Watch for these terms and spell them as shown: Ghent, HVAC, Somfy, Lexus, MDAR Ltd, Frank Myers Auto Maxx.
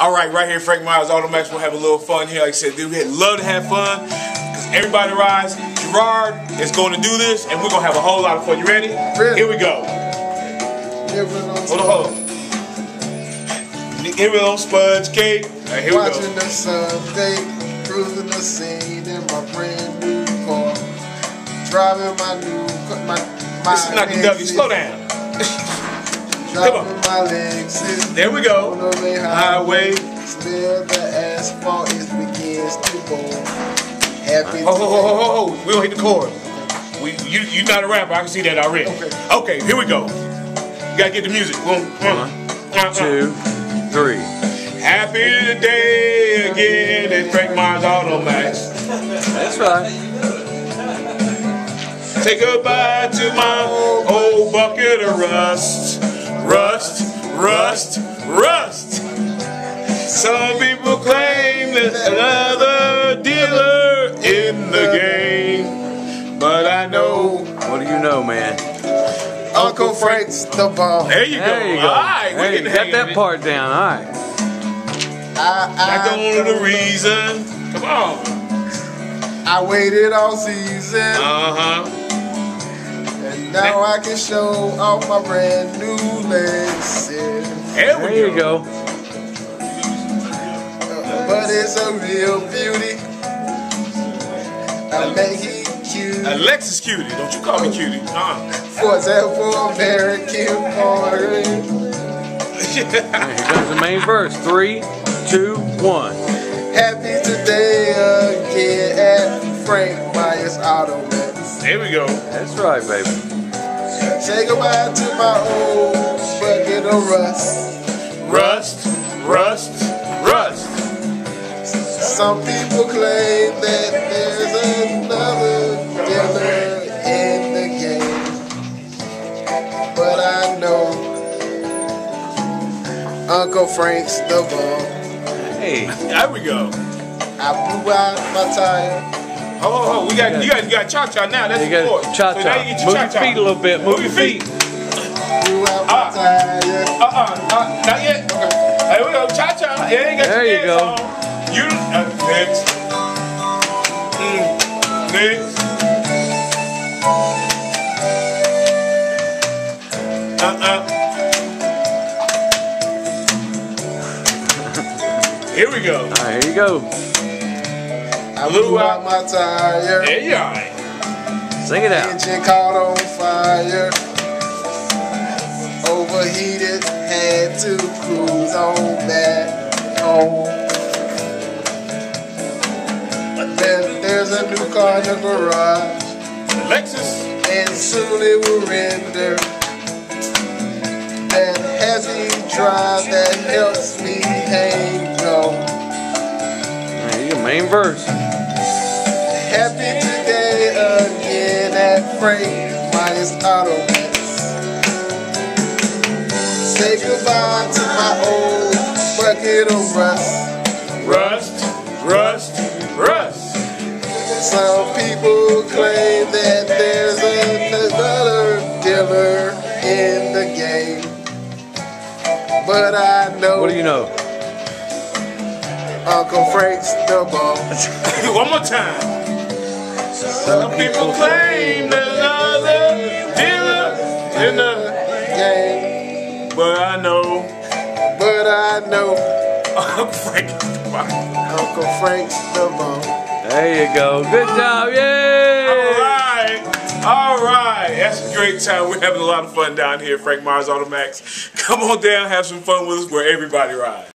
Alright, right here, Frank Myers Auto Maxx. We'll have a little fun here. Like I said, dude, we'd love to have fun. Because everybody rides. Gerard is going to do this, and we're going to have a whole lot of fun. You ready? Really? Here we go. Hold on. Here we go, Spud's Cake. Right, here watching we go. The Sunday, cruising the scene in my brand new car. Driving my new car. This is not the W. Slow down. Come on. My Lexus, there we go. Highway. Smell the asphalt, it begins to burn. Happy. Oh, we don't hit the chord. You're not a rapper. I can see that already. Okay, here we go. You gotta get the music. One, two, three. Happy today again at Frank Myers Auto Maxx. That's right. Say goodbye to my old bucket of rust. Rust. Some people claim there's another dealer in the game, but I know. What do you know, man? Uncle Frank's the ball. There you go. All right, we can get that part down. All right. Back on the reason. Come on. I waited all season. Now I can show off my brand new Lexus. There you go. But it's a real beauty. I make it cute. Alexis Cutie, don't you call me cutie. For example, American Party. Here comes the main verse. 3, 2, 1. Happy today again at Frank Myers Auto Maxx. There we go. That's right, baby. Say goodbye to my old bucket of rust. Rust. Some people claim that there's another dealer in the game, but I know Uncle Frank's the ball. Hey, there we go. I blew out my tire. Oh, you got cha-cha now. That's the fourth. Cha-cha. So now you get your cha-cha. Move your feet a little bit. Move your feet. Not yet. Okay. There we go. Cha-cha. Yeah, you got there your you go. On. You next. Next. Here we go. All right, here you go. I blew out my tire. There you are. Sing it out. Engine caught on fire. Overheated, had to cruise on back home. But then there's a new car in the garage. Lexus. And soon it will render. That heavy drive that helps me hang on. There you go, main verse. Happy today again at Frank Myers Auto Maxx. Say goodbye to my old bucket of rust. Some people claim that there's another dealer in the game, but I know. What do you know? Uncle Frank's the ball. One more time. Some people claim the other dealer in the game, but I know Uncle Frank's the ball. There you go. Good job, yay! All right. That's a great time. We're having a lot of fun down here at Frank Myers Auto Maxx. Come on down, have some fun with us where everybody rides.